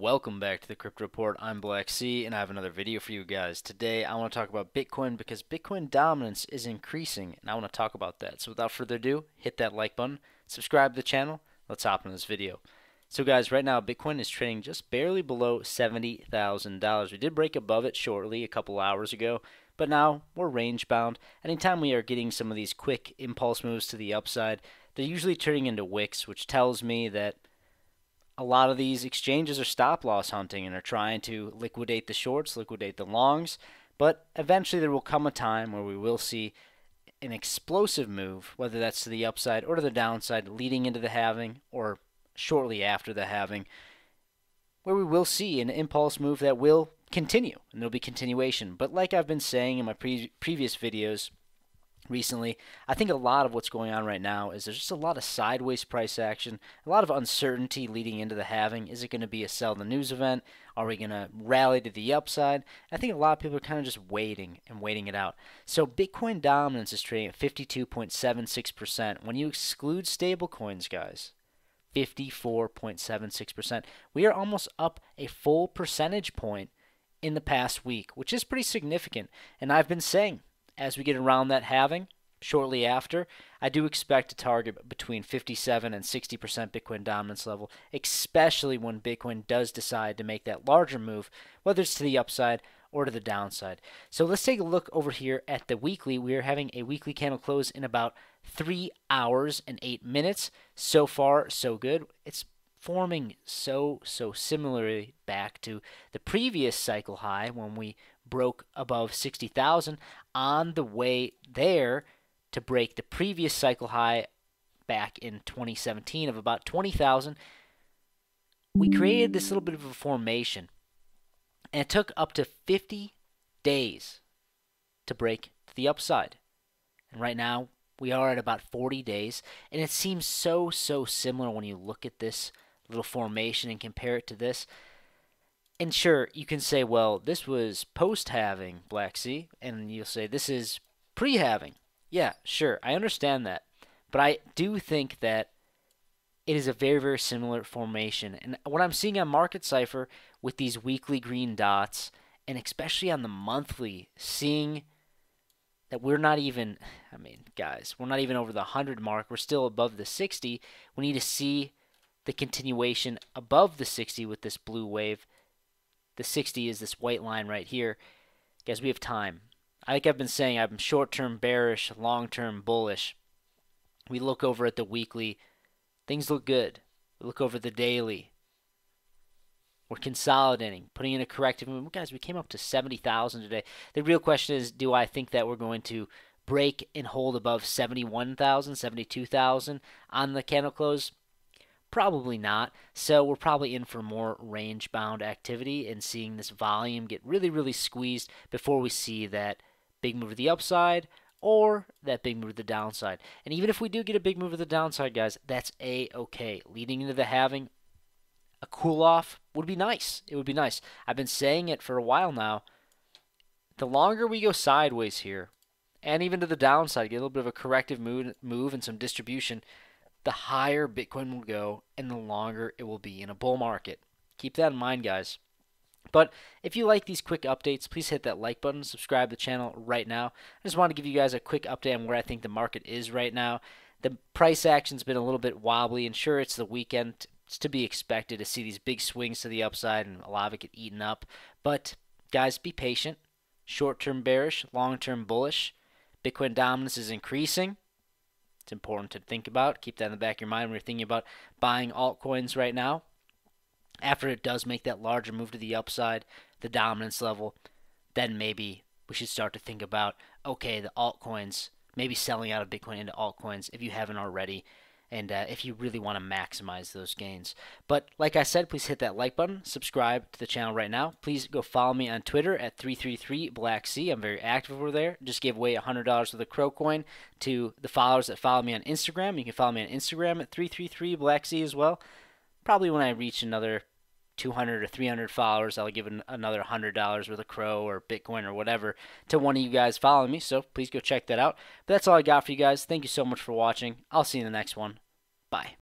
Welcome back to the Crypto Report. I'm Black Sea and I have another video for you guys. Today I want to talk about Bitcoin because Bitcoin dominance is increasing and I want to talk about that. So without further ado, hit that like button, subscribe to the channel, let's hop into this video. So guys, right now Bitcoin is trading just barely below $70,000. We did break above it shortly a couple hours ago, but now we're range bound. Anytime we are getting some of these quick impulse moves to the upside, they're usually turning into wicks, which tells me that a lot of these exchanges are stop-loss hunting and are trying to liquidate the shorts, liquidate the longs, but eventually there will come a time where we will see an explosive move, whether that's to the upside or to the downside, leading into the halving or shortly after the halving, where we will see an impulse move that will continue, and there'll be continuation. But like I've been saying in my previous videos recently, I think a lot of what's going on right now is there's just a lot of sideways price action, a lot of uncertainty leading into the halving. Is it going to be a sell the news event? Are we going to rally to the upside? I think a lot of people are kind of just waiting it out. So Bitcoin dominance is trading at 52.76%. When you exclude stable coins, guys, 54.76%. We are almost up a full percentage point in the past week, which is pretty significant. And I've been saying, as we get around that halving, shortly after, I do expect to target between 57 and 60% Bitcoin dominance level, especially when Bitcoin does decide to make that larger move, whether it's to the upside or to the downside. So let's take a look over here at the weekly. We are having a weekly candle close in about 3 hours and 8 minutes. So far, so good. It's forming so similarly back to the previous cycle high when we broke above 60,000 on the way there to break the previous cycle high back in 2017 of about 20,000. We created this little bit of a formation and it took up to 50 days to break to the upside. And right now we are at about 40 days and it seems so similar when you look at this little formation and compare it to this. And sure, you can say, well, this was post-halving, Black Sea, and you'll say this is pre-halving. Yeah, sure, I understand that. But I do think that it is a very similar formation. And what I'm seeing on Market Cipher with these weekly green dots, and especially on the monthly, seeing that we're not even, I mean, guys, we're not even over the 100 mark. We're still above the 60. We need to see the continuation above the 60 with this blue wave. The 60 is this white line right here. Guys, we have time. Like I've been saying, I'm short-term bearish, long-term bullish. We look over at the weekly. Things look good. We look over the daily. We're consolidating, putting in a corrective move. Guys, we came up to 70,000 today. The real question is, do I think that we're going to break and hold above 71,000, 72,000 on the candle close? Probably not. So we're probably in for more range-bound activity and seeing this volume get really squeezed before we see that big move to the upside or that big move to the downside. And even if we do get a big move to the downside, guys, that's a-okay. Leading into the halving, a cool-off would be nice. It would be nice. I've been saying it for a while now. The longer we go sideways here, and even to the downside, get a little bit of a corrective move and some distribution, the higher Bitcoin will go and the longer it will be in a bull market. Keep that in mind, guys. But if you like these quick updates, please hit that like button, subscribe to the channel right now. I just want to give you guys a quick update on where I think the market is right now. The price action's been a little bit wobbly, and sure, it's the weekend. It's to be expected to see these big swings to the upside and a lot of it get eaten up. But guys, be patient. Short-term bearish, long-term bullish. Bitcoin dominance is increasing. It's important to think about. Keep that in the back of your mind when you're thinking about buying altcoins right now. After it does make that larger move to the upside, the dominance level, then maybe we should start to think about, okay, the altcoins, maybe selling out of Bitcoin into altcoins if you haven't already, and if you really want to maximize those gains. But like I said, please hit that like button, subscribe to the channel right now. Please go follow me on Twitter at 333BlackC. I'm very active over there. Just gave away $100 of the CRO coin to the followers that follow me on Instagram. You can follow me on Instagram at 333BlackC as well. Probably when I reach another 200 or 300 followers, I'll give another $100 worth of CRO or Bitcoin or whatever to one of you guys following me. So please go check that out. But that's all I got for you guys. Thank you so much for watching. I'll see you in the next one. Bye.